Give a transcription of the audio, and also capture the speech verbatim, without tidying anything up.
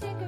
take a